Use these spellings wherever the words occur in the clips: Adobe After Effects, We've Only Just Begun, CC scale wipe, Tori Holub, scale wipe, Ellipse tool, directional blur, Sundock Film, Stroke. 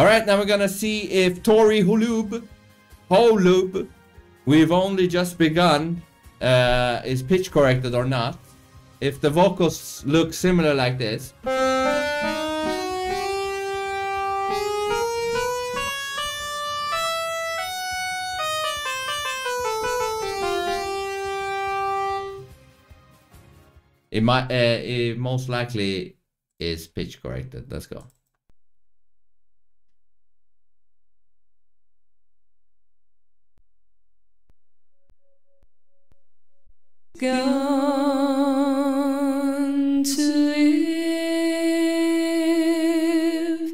Alright, now we're gonna see if Tori Holub, We've Only Just Begun, is pitch corrected or not. If the vocals look similar like this. It might, it most likely is pitch corrected. Let's go. Gone to live.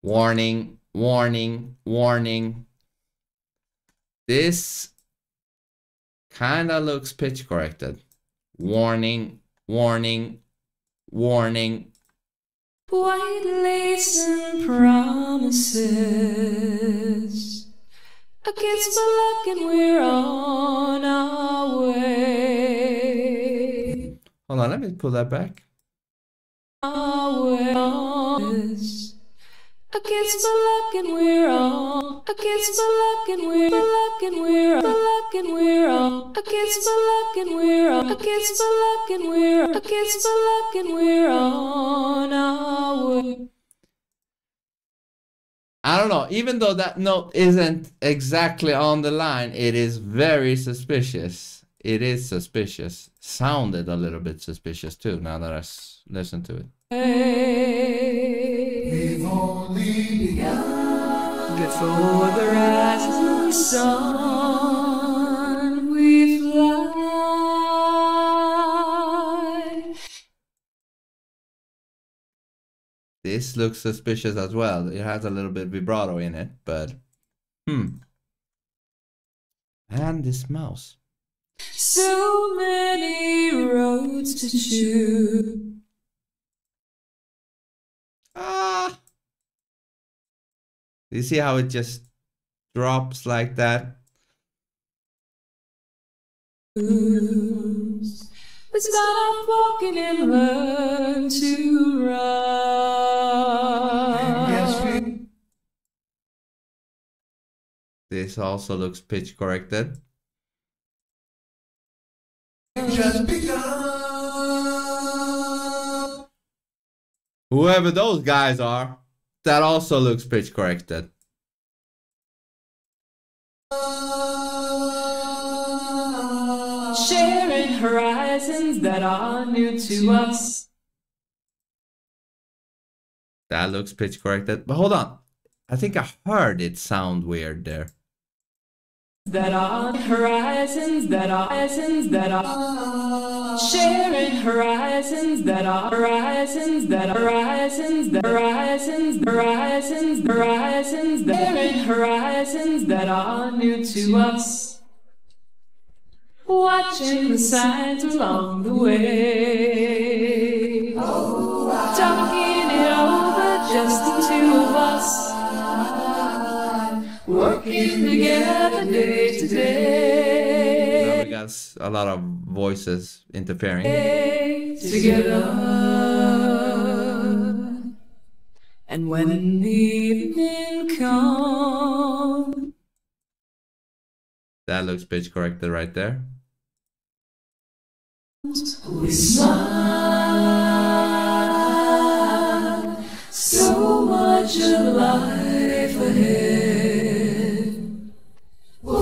Warning, warning, warning. This kinda looks pitch corrected. Warning, warning, warning. White lace and promises. Against the luck and we're on our way. Hold on, let me pull that back. Against the luck and we're on. Against the luck and we're luck and we're luck and we're on. Against the luck and we're on. Against the luck and we're against the luck and we're on our way. I don't know, even though that note isn't exactly on the line, it is very suspicious. It is suspicious. Sounded a little bit suspicious too, now that I listen to it. We've only begun before the rising sun we fly. This looks suspicious as well. It has a little bit vibrato in it, but And this mouse. So many roads to choose. Ah! You see how it just drops like that? We start walking and learn to run. This also looks pitch corrected. Just begun. Whoever those guys are, that also looks pitch corrected. Sharing horizons that are new to us. That looks pitch corrected. But hold on, I think I heard it sound weird there. That are horizons, that are horizons, that are sharing horizons, that are horizons, that are horizons, that are horizons, horizons, horizons, sharing horizons that are new to us. Watching the signs along the way, talking it over, just the two of us. Working together day to day. So we got a lot of voices interfering. Together. And when the evening comes. That looks pitch corrected right there. We smile. So much of life ahead.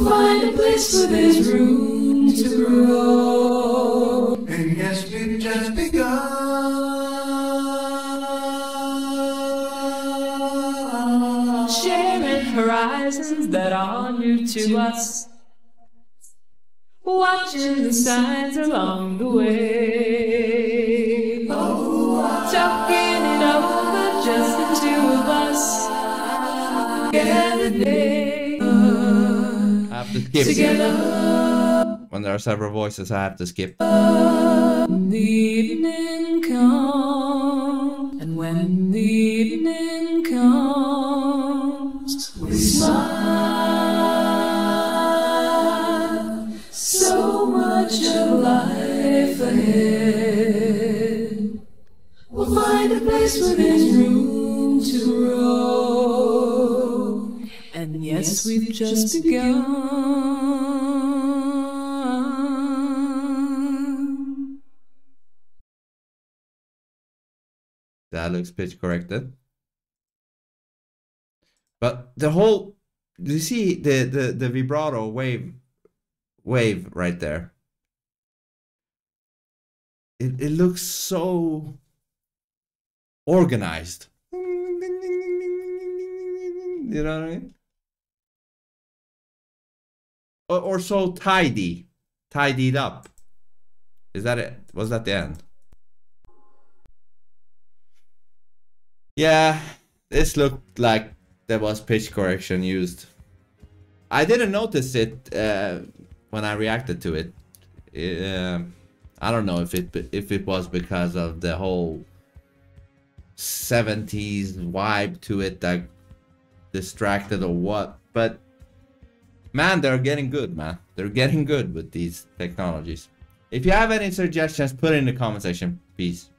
Find a place where there's room to grow. And yes, we've just begun. Sharing horizons that are new to us. Watching the signs along the way. Talking it over, just the two of us. Together day. I have to skip. Together. When there are several voices, I have to skip. The evening comes, and when the evening comes, we smile. So much of life ahead. We'll find a place where there's room to grow. And yes, we've just begun. That looks pitch corrected. But the whole, you see the vibrato wave right there. It looks so organized. You know what I mean? Or so tidied up. Is that it? Was that the end? Yeah, this looked like there was pitch correction used. I didn't notice it when I reacted to it. I don't know if it was because of the whole 70s vibe to it that distracted or what, but man, they're getting good, man. They're getting good with these technologies. If you have any suggestions, put it in the comment section. Peace.